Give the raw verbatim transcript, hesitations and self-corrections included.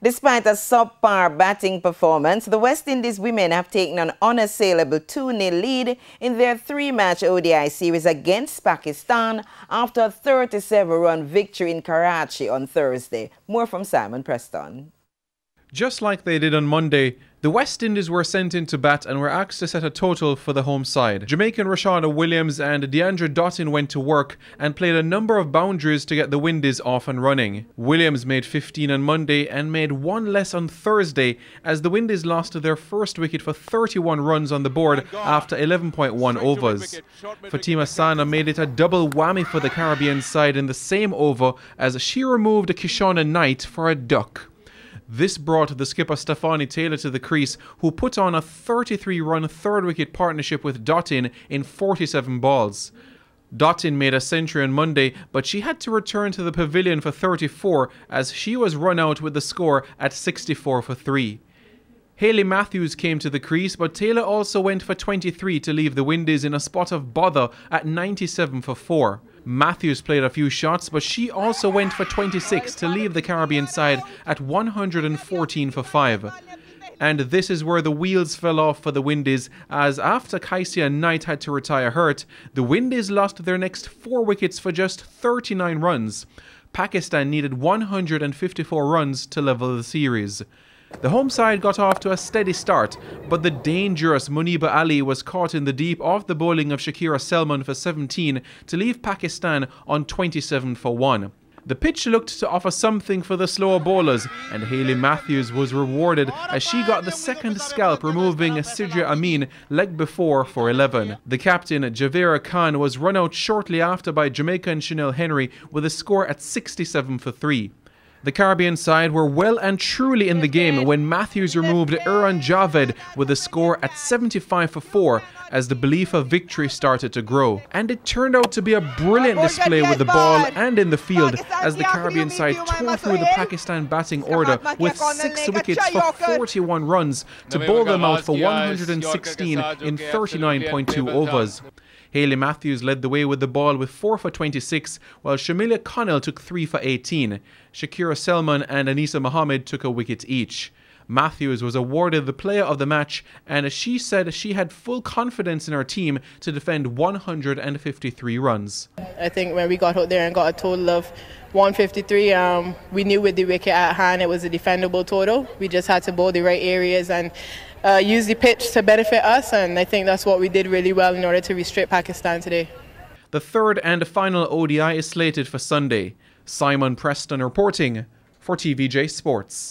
Despite a subpar batting performance, the West Indies women have taken an unassailable two nil lead in their three-match O D I series against Pakistan after a thirty-seven run victory in Karachi on Thursday. More from Simon Preston. Just like they did on Monday, the West Indies were sent in to bat and were asked to set a total for the home side. Jamaican Rashana Williams and Deandre Dottin went to work and played a number of boundaries to get the Windies off and running. Williams made fifteen on Monday and made one less on Thursday as the Windies lost their first wicket for thirty-one runs on the board after eleven point one overs. Fatima Sana made it a double whammy for the Caribbean side in the same over as she removed Kishana Knight for a duck. This brought the skipper Stephanie Taylor to the crease, who put on a thirty-three run third-wicket partnership with Dottin in forty-seven balls. Dottin made a century on Monday, but she had to return to the pavilion for thirty-four as she was run out with the score at sixty-four for three. Hayley Matthews came to the crease, but Taylor also went for twenty-three to leave the Windies in a spot of bother at ninety-seven for four. Matthews played a few shots, but she also went for twenty-six to leave the Caribbean side at one hundred fourteen for five. And this is where the wheels fell off for the Windies, as after Kycia Knight had to retire hurt, the Windies lost their next four wickets for just thirty-nine runs. Pakistan needed one hundred fifty-four runs to level the series. The home side got off to a steady start, but the dangerous Muniba Ali was caught in the deep off the bowling of Shakira Selman for seventeen to leave Pakistan on twenty-seven for one. The pitch looked to offer something for the slower bowlers, and Hayley Matthews was rewarded as she got the second scalp, removing Sidra Amin leg before for eleven. The captain, Javera Khan, was run out shortly after by Jamaica and Chanel Henry with a score at sixty-seven for three. The Caribbean side were well and truly in the game when Matthews removed Iram Javed with a score at seventy-five for four as the belief of victory started to grow. And it turned out to be a brilliant display with the ball and in the field as the Caribbean side tore through the Pakistan batting order with six wickets for forty-one runs to bowl them out for one hundred sixteen in thirty-nine point two overs. Hayley Matthews led the way with the ball with four for twenty-six, while Shamelia Connell took three for eighteen. Shakira Selman and Anisa Mohammed took a wicket each. Matthews was awarded the player of the match, and she said she had full confidence in her team to defend one hundred fifty-three runs. I think when we got out there and got a total of one hundred fifty-three, um, we knew with the wicket at hand it was a defendable total. We just had to bowl the right areas and Uh, use the pitch to benefit us, and I think that's what we did really well in order to restrict Pakistan today. The third and final O D I is slated for Sunday. Simon Preston reporting for T V J Sports.